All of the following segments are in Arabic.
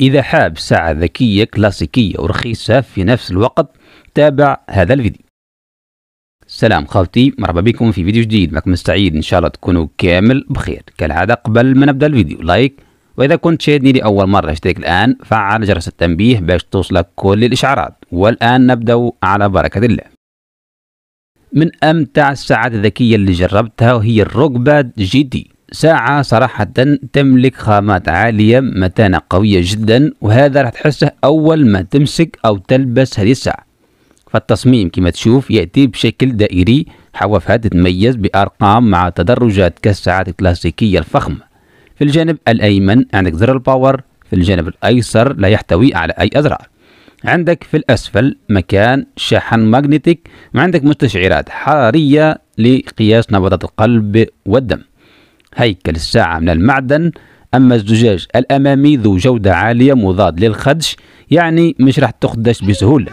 إذا حاب ساعة ذكية كلاسيكية ورخيصة في نفس الوقت تابع هذا الفيديو. سلام خالتي، مرحبا بكم في فيديو جديد. معكم سعيد، إن شاء الله تكونوا كامل بخير. كالعادة قبل ما نبدأ الفيديو لايك، وإذا كنت شاهدني لأول مرة اشترك الآن، فعل جرس التنبيه باش توصلك كل الإشعارات. والآن نبدأ على بركة الله. من أمتع الساعات الذكية اللي جربتها وهي الروكباد جي.دي، ساعة صراحة تملك خامات عالية، متانة قوية جدا، وهذا راح تحسه أول ما تمسك أو تلبس هذه الساعة. فالتصميم كما تشوف يأتي بشكل دائري، حوافها تتميز بأرقام مع تدرجات كالساعات الكلاسيكية الفخمة. في الجانب الأيمن عندك زر الباور، في الجانب الأيسر لا يحتوي على أي أزرار. عندك في الأسفل مكان شحن مغناطيسي، وعندك مستشعرات حرارية لقياس نبضات القلب والدم. هيكل الساعة من المعدن، أما الزجاج الأمامي ذو جودة عالية مضاد للخدش، يعني مش راح تخدش بسهولة.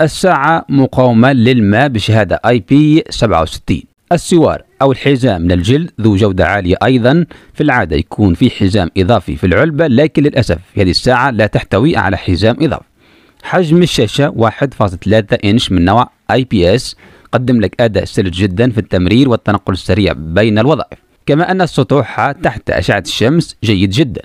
الساعة مقاومة للماء بشهادة IP 67. السوار أو الحزام من الجلد ذو جودة عالية أيضا، في العادة يكون في حزام إضافي في العلبة، لكن للأسف هذه الساعة لا تحتوي على حزام إضافي. حجم الشاشة 1.3 إنش من نوع IPS، قدم لك أداء سلس جدا في التمرير والتنقل السريع بين الوظائف، كما أن سطوعها تحت أشعة الشمس جيد جدا.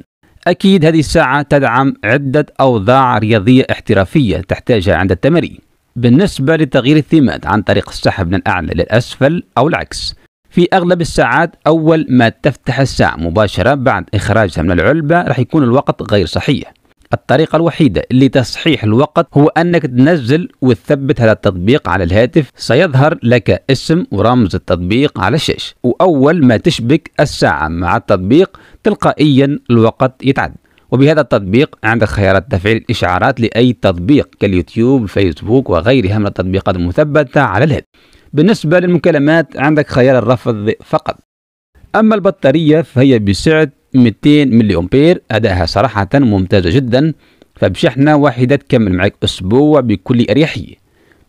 أكيد هذه الساعة تدعم عدة أوضاع رياضية احترافية تحتاجها عند التمارين. بالنسبة لتغيير الثيمات عن طريق السحب من الأعلى للأسفل أو العكس، في أغلب الساعات أول ما تفتح الساعة مباشرة بعد إخراجها من العلبة راح يكون الوقت غير صحيح. الطريقة الوحيدة لتصحيح الوقت هو أنك تنزل وتثبت هذا التطبيق على الهاتف، سيظهر لك اسم ورمز التطبيق على الشاشة، وأول ما تشبك الساعة مع التطبيق تلقائيا الوقت يتعد. وبهذا التطبيق عندك خيارات تفعيل الإشعارات لأي تطبيق كاليوتيوب، فيسبوك وغيرها من التطبيقات المثبتة على الهاتف. بالنسبة للمكالمات عندك خيار الرفض فقط. أما البطارية فهي بسعة 200 ملي أمبير، أداها صراحة ممتازة جدا، فبشحنة واحدة تكمل معك أسبوع بكل أريحية.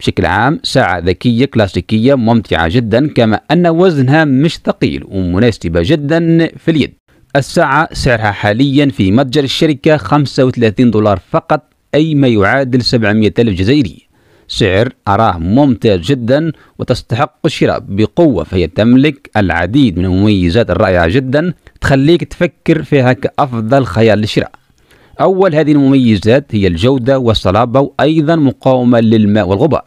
بشكل عام ساعة ذكية كلاسيكية ممتعة جدا، كما أن وزنها مش ثقيل ومناسبة جدا في اليد. الساعة سعرها حاليا في متجر الشركة $35 فقط، أي ما يعادل 700,000 جزائري. سعر أراه ممتاز جدا وتستحق الشراء بقوة، فهي تملك العديد من المميزات الرائعة جدا تخليك تفكر فيها كأفضل خيار للشراء. أول هذه المميزات هي الجودة والصلابة، وأيضا مقاومة للماء والغبار.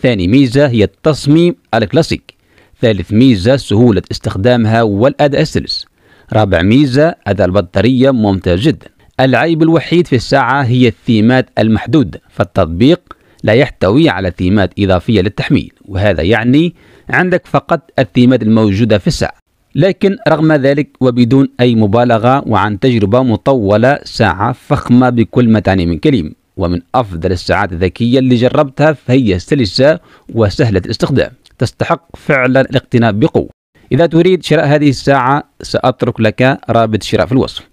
ثاني ميزة هي التصميم الكلاسيك. ثالث ميزة سهولة استخدامها والأداء السلس. رابع ميزة أداء البطارية ممتاز جدا. العيب الوحيد في الساعة هي الثيمات المحدودة، فالتطبيق لا يحتوي على ثيمات إضافية للتحميل، وهذا يعني عندك فقط الثيمات الموجودة في الساعة. لكن رغم ذلك وبدون أي مبالغة وعن تجربة مطولة، ساعة فخمة بكل ما تعني من كلمة، ومن أفضل الساعات الذكية اللي جربتها، فهي سلسة وسهلة الاستخدام، تستحق فعلا الاقتناء بقوة. إذا تريد شراء هذه الساعة سأترك لك رابط شراء في الوصف.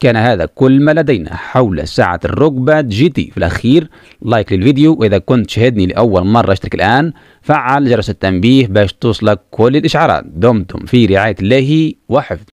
كان هذا كل ما لدينا حول ساعة الروكباد جي.دي. في الأخير لايك للفيديو، وإذا كنت شاهدني لأول مرة اشترك الآن، فعل جرس التنبيه باش توصلك كل الإشعارات. دمتم في رعاية الله وحفظه.